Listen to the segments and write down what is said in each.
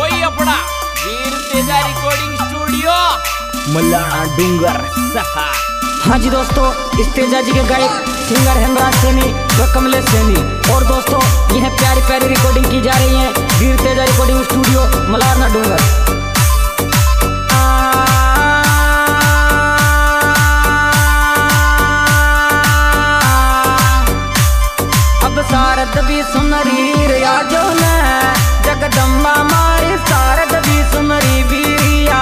वही अपना Veer Teja recording studio Malana Dungar. हाँ जी दोस्तों, इस तेजा जी के गायक सिंगर हेमराज सैनी और कमलेश सैनी। और दोस्तों, यह प्यारी प्यारी रिकॉर्डिंग की जा रही है वीर तेजा रिकॉर्डिंग स्टूडियो मलाना डूंगर। शारद भी सुनरी रिया जो न जगदम्बा मारी, शारद भी सुनरी वीरिया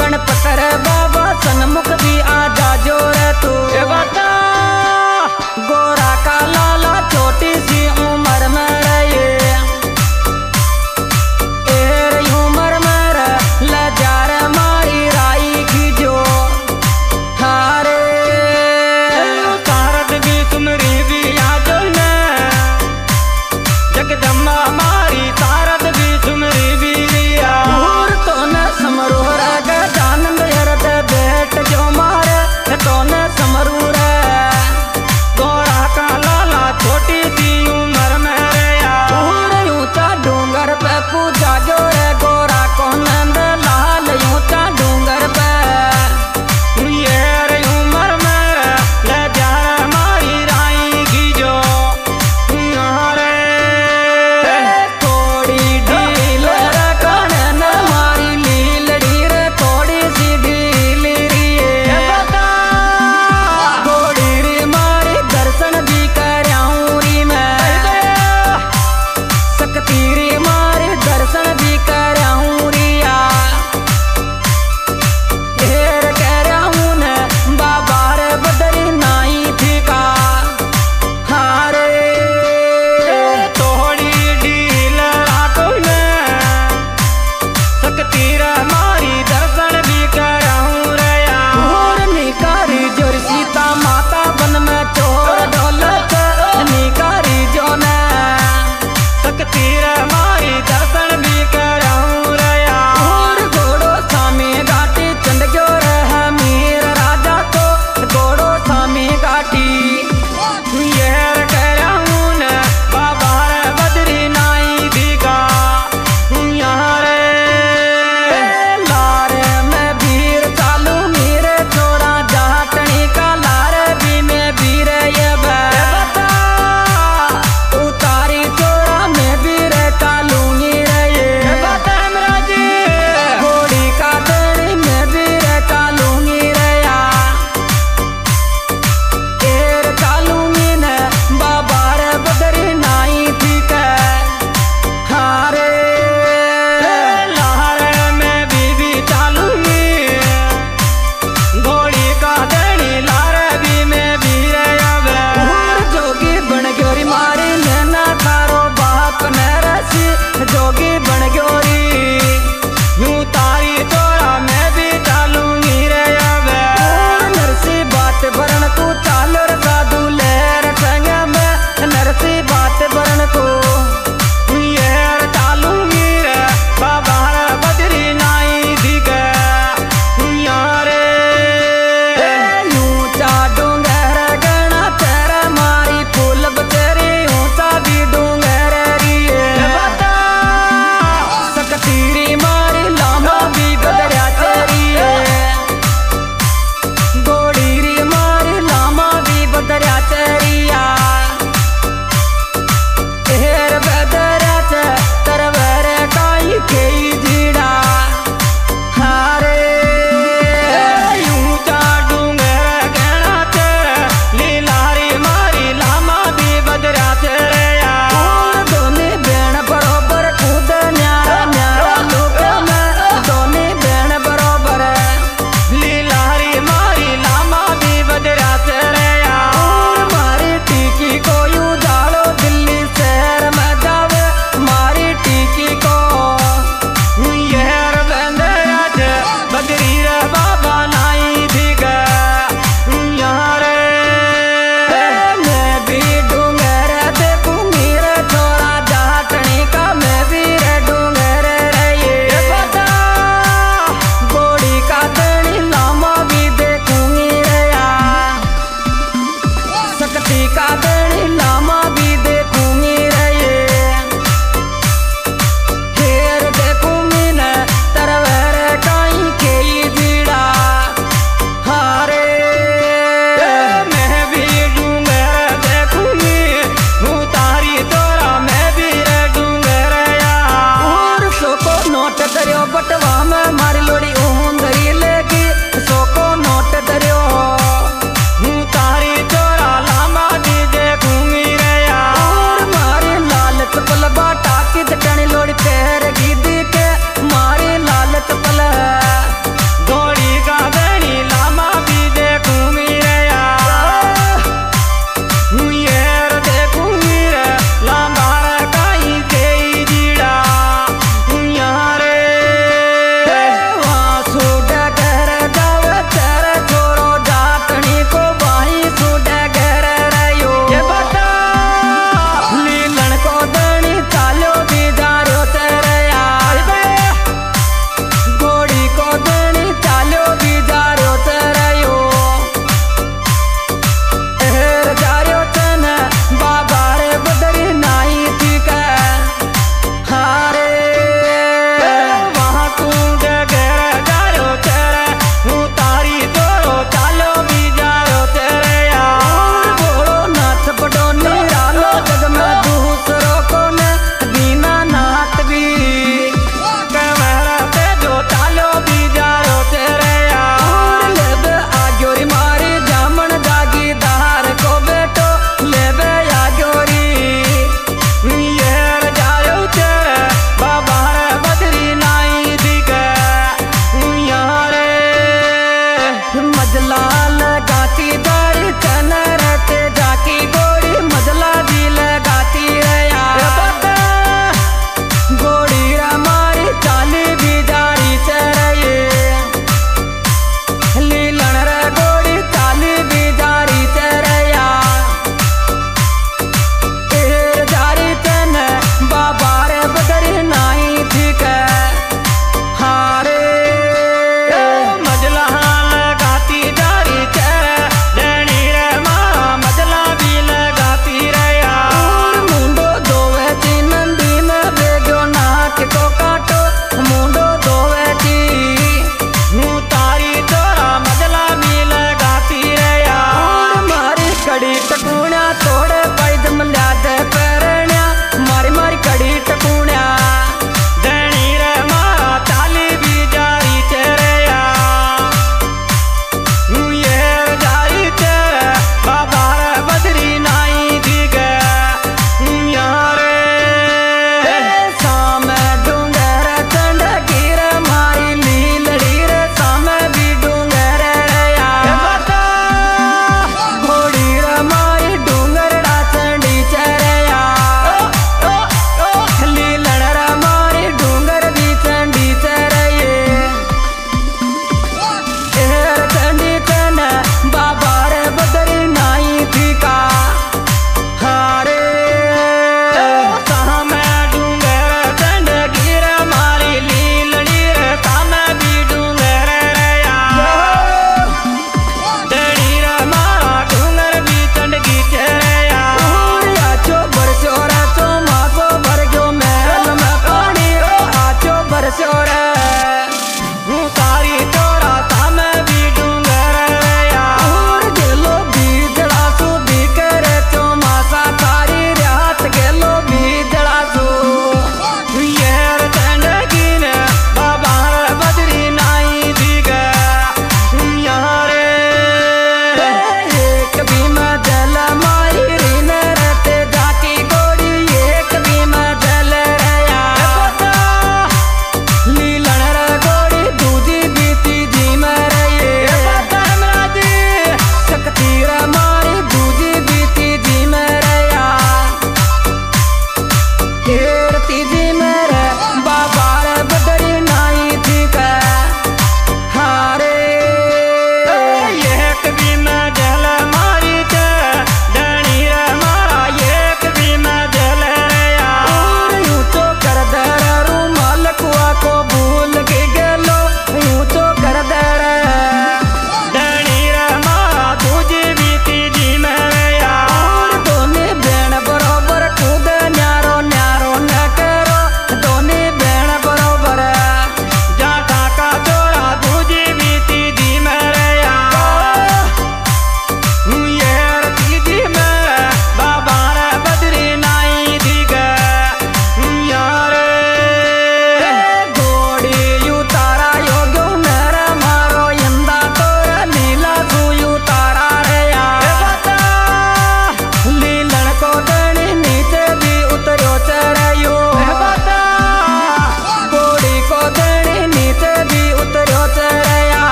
गणपत रे बाबा सनमुख भी आजा जो रे तू गोरा का लाला छोटी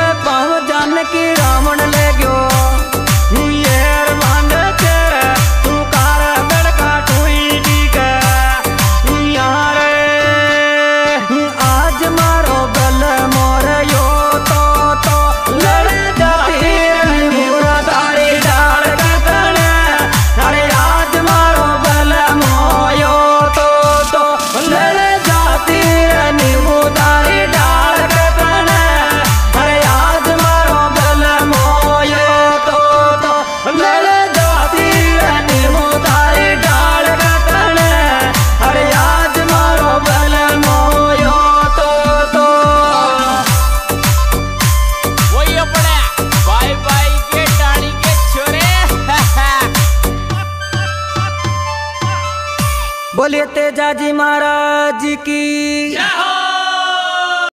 पे पाँव जान के रावण ले गयो तू कार बड़का यार आज मारो बल मोर यो तो लड़ जाती तारी डाल अरे आज मारो बल मोयो तो लड़ जाती तारी डाल बोले तेजा जी महाराज की जय हो।